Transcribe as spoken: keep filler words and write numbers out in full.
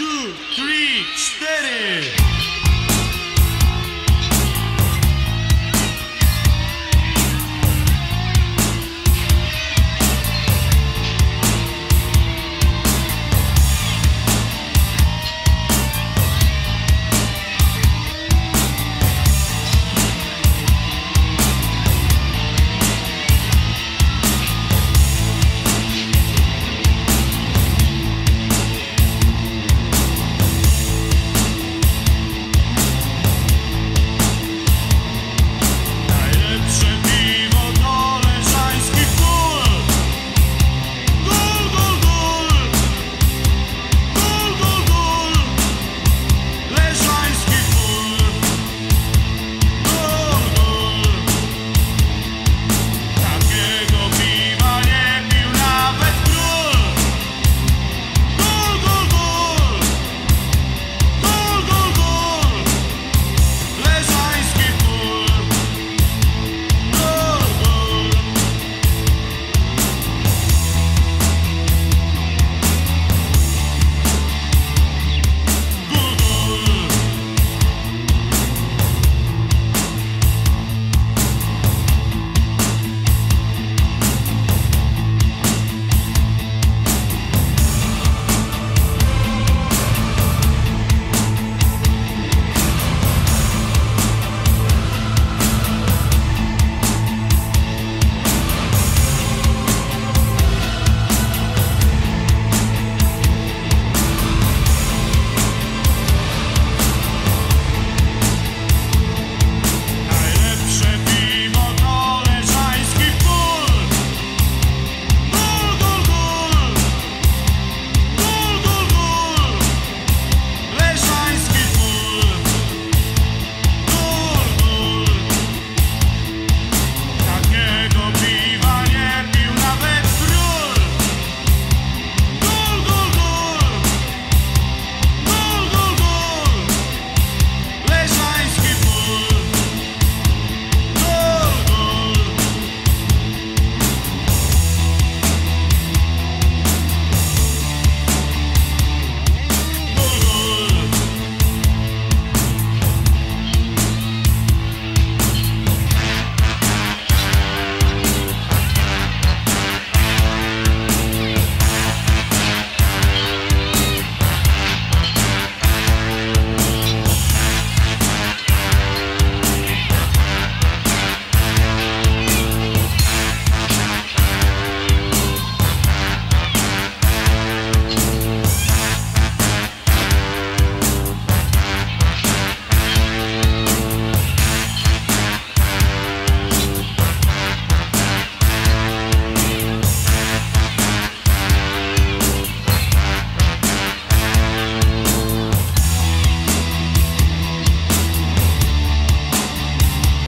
two, three, cztery.